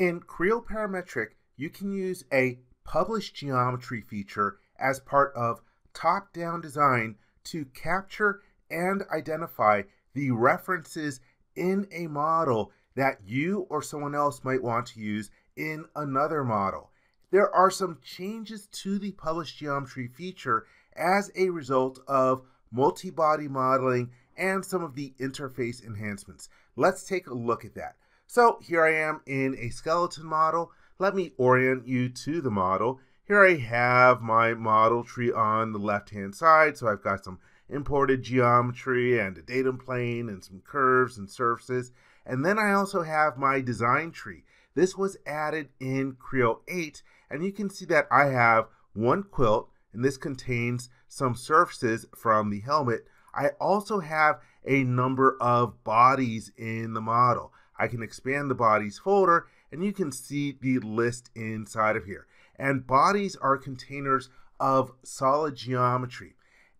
In Creo Parametric, you can use a Publish Geometry feature as part of top-down design to capture and identify the references in a model that you or someone else might want to use in another model. There are some changes to the Publish Geometry feature as a result of multibody modeling and some of the interface enhancements. Let's take a look at that. So here I am in a skeleton model. Let me orient you to the model. Here I have my model tree on the left-hand side. So I've got some imported geometry and a datum plane and some curves and surfaces. And then I also have my design tree. This was added in Creo 8, and you can see that I have one quilt, and this contains some surfaces from the helmet. I also have a number of bodies in the model. I can expand the bodies folder, and you can see the list inside of here. And bodies are containers of solid geometry.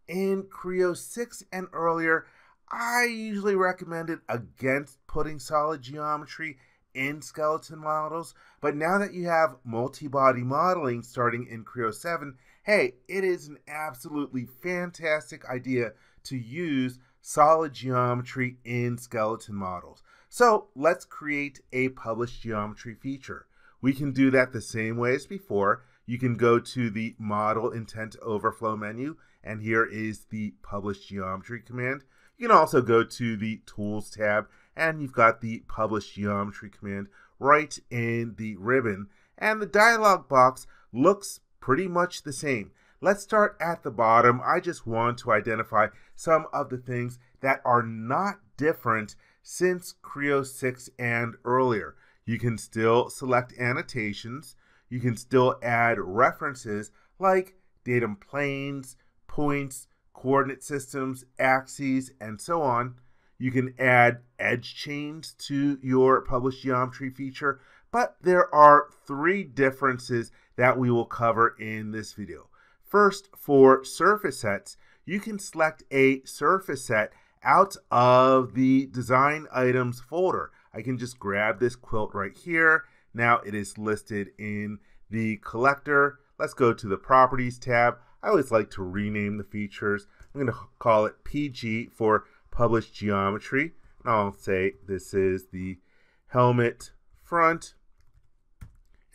In Creo 6 and earlier, I usually recommended against putting solid geometry in skeleton models, but now that you have multibody modeling starting in Creo 7, hey, it is an absolutely fantastic idea to use solid geometry in skeleton models. So let's create a Publish Geometry feature. We can do that the same way as before. You can go to the Model Intent Overflow menu, and here is the Publish Geometry command. You can also go to the Tools tab, and you've got the Publish Geometry command right in the ribbon. And the dialog box looks pretty much the same. Let's start at the bottom. I just want to identify some of the things that are not different since Creo 6 and earlier. You can still select annotations. You can still add references like datum planes, points, coordinate systems, axes, and so on. You can add edge chains to your Publish Geometry feature, but there are three differences that we will cover in this video. First, for surface sets, you can select a surface set out of the Design Items folder. I can just grab this quilt right here. Now it is listed in the collector. Let's go to the Properties tab. I always like to rename the features. I'm going to call it PG for Publish Geometry. And I'll say this is the helmet front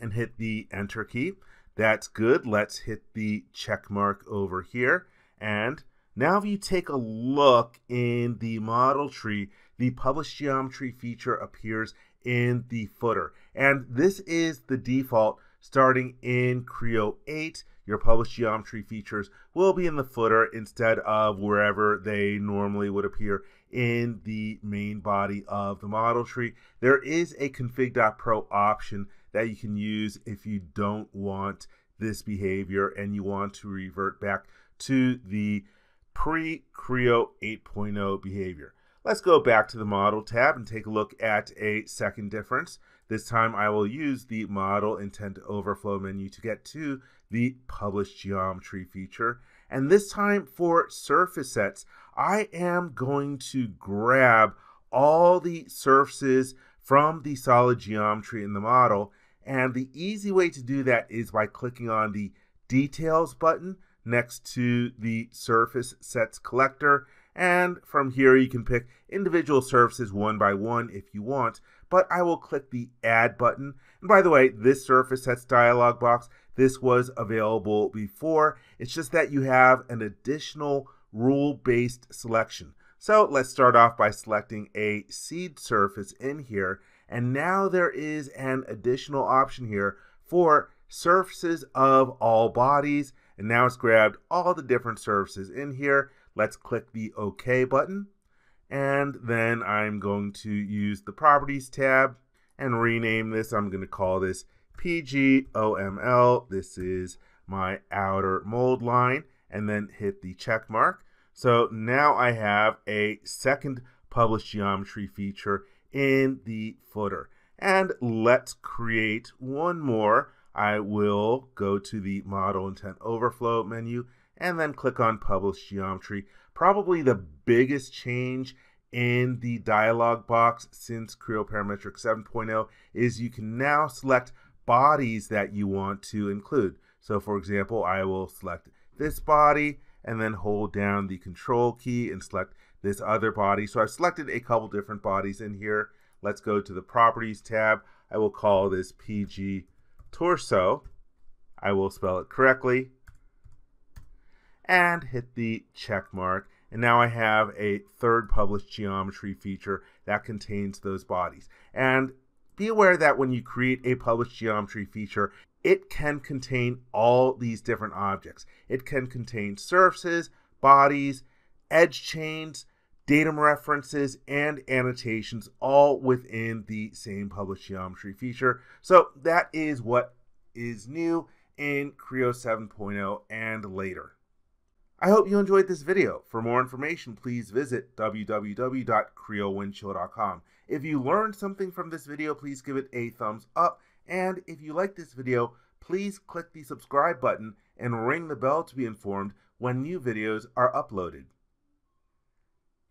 and hit the Enter key. That's good. Let's hit the check mark over here. And now if you take a look in the model tree, the Publish Geometry feature appears in the footer. And this is the default starting in Creo 8. Your Publish Geometry features will be in the footer instead of wherever they normally would appear in the main body of the model tree. There is a config.pro option that you can use if you don't want this behavior and you want to revert back to the pre-Creo 8.0 behavior. Let's go back to the Model tab and take a look at a second difference. This time I will use the Model Intent Overflow menu to get to the Publish Geometry feature. And this time for surface sets, I am going to grab all the surfaces from the solid geometry in the model. And the easy way to do that is by clicking on the Details button next to the Surface Sets collector. And from here, you can pick individual surfaces one by one if you want, but I will click the Add button. And by the way, this Surface Sets dialog box, this was available before. It's just that you have an additional rule-based selection. So let's start off by selecting a seed surface in here. And now there is an additional option here for surfaces of all bodies. And now it's grabbed all the different surfaces in here. Let's click the OK button. And then I'm going to use the Properties tab and rename this. I'm going to call this PGOML. This is my outer mold line. And then hit the check mark. So now I have a second Publish Geometry feature in the footer. And let's create one more. I will go to the Model Intent Overflow menu and then click on Publish Geometry. Probably the biggest change in the dialog box since Creo Parametric 7.0 is you can now select bodies that you want to include. So for example, I will select this body and then hold down the control key and select this other body. So I've selected a couple different bodies in here. Let's go to the properties tab. I will call this PG torso. I will spell it correctly and hit the check mark. And now I have a third Publish Geometry feature that contains those bodies. And be aware that when you create a Publish Geometry feature, it can contain all these different objects. It can contain surfaces, bodies, edge chains, datum references, and annotations all within the same Publish Geometry feature. So that is what is new in Creo 7.0 and later. I hope you enjoyed this video. For more information, please visit www.creowindchill.com. If you learned something from this video, please give it a thumbs up. And if you like this video, please click the subscribe button and ring the bell to be informed when new videos are uploaded.